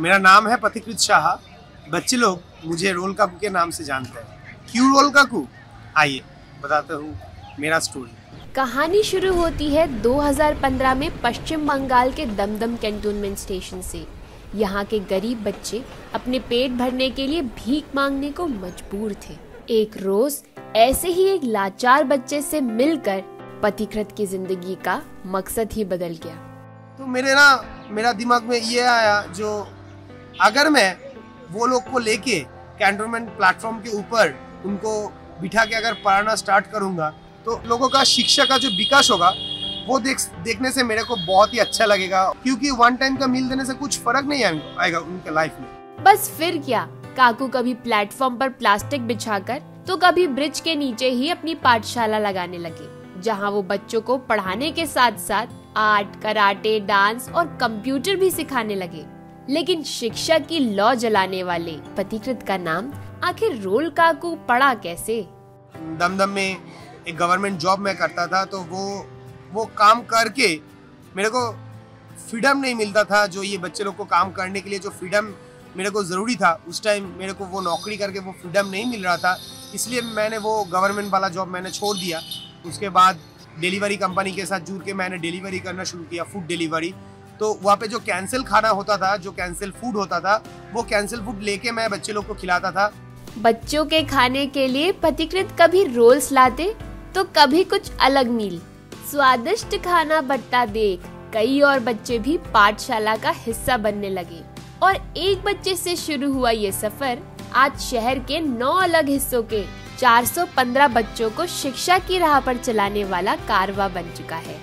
मेरा नाम है पथिकृत शाह। बच्चे लोग मुझे रोल काकू के नाम से जानते हैं। क्यों रोल काकू? आइए बताता हूँ मेरा स्टोरी। कहानी शुरू होती है 2015 में पश्चिम बंगाल के दमदम कैंटोनमेंट स्टेशन से। यहाँ के गरीब बच्चे अपने पेट भरने के लिए भीख मांगने को मजबूर थे। एक रोज ऐसे ही एक लाचार बच्चे से मिलकर पथिकृत की जिंदगी का मकसद ही बदल गया। तो मेरा दिमाग में ये आया, जो अगर मैं वो लोग को लेके कैंटोनमेंट प्लेटफॉर्म के ऊपर उनको बिठा के अगर पढ़ाना स्टार्ट करूँगा तो लोगों का शिक्षा का जो विकास होगा वो देखने से मेरे को बहुत ही अच्छा लगेगा, क्योंकि वन टाइम का मील देने से कुछ फर्क नहीं आएगा उनके लाइफ में। बस फिर क्या, काकू कभी प्लेटफॉर्म पर प्लास्टिक बिछाकर तो कभी ब्रिज के नीचे ही अपनी पाठशाला लगाने लगे, जहाँ वो बच्चों को पढ़ाने के साथ साथ आर्ट, कराटे, डांस और कंप्यूटर भी सिखाने लगे। लेकिन शिक्षा की लौ जलाने वाले पथिकृत का नाम आखिर रोल काकू पड़ा कैसे? दमदम में एक गवर्नमेंट जॉब में करता था, तो वो काम करके मेरे को फ्रीडम नहीं मिलता था। जो ये बच्चे लोग को काम करने के लिए जो फ्रीडम मेरे को ज़रूरी था, उस टाइम मेरे को वो नौकरी करके वो फ्रीडम नहीं मिल रहा था, इसलिए मैंने वो गवर्नमेंट वाला जॉब मैंने छोड़ दिया। उसके बाद डिलीवरी कंपनी के साथ जुड़ के मैंने डिलीवरी करना शुरू किया, फूड डिलीवरी। तो वहाँ पे जो कैंसिल खाना होता था, जो कैंसिल फूड होता था, वो कैंसिल फूड लेके मैं बच्चे लोग को खिलाता था। बच्चों के खाने के लिए पथिकृत कभी रोल्स लाते तो कभी कुछ अलग मील। स्वादिष्ट खाना बटता देख कई और बच्चे भी पाठशाला का हिस्सा बनने लगे, और एक बच्चे से शुरू हुआ ये सफर आज शहर के 9 अलग हिस्सों के 415 बच्चों को शिक्षा की राह पर चलाने वाला कारवा बन चुका है।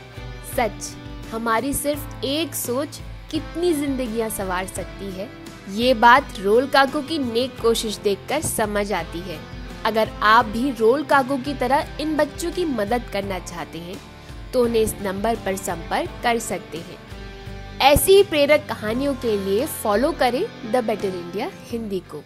सच, हमारी सिर्फ एक सोच कितनी जिंदगियां संवार सकती है, ये बात रोल काकू की नेक कोशिश देखकर समझ आती है। अगर आप भी रोल काकू की तरह इन बच्चों की मदद करना चाहते हैं तो उन्हें इस नंबर पर संपर्क कर सकते हैं। ऐसी ही प्रेरक कहानियों के लिए फॉलो करें द बेटर इंडिया हिंदी को।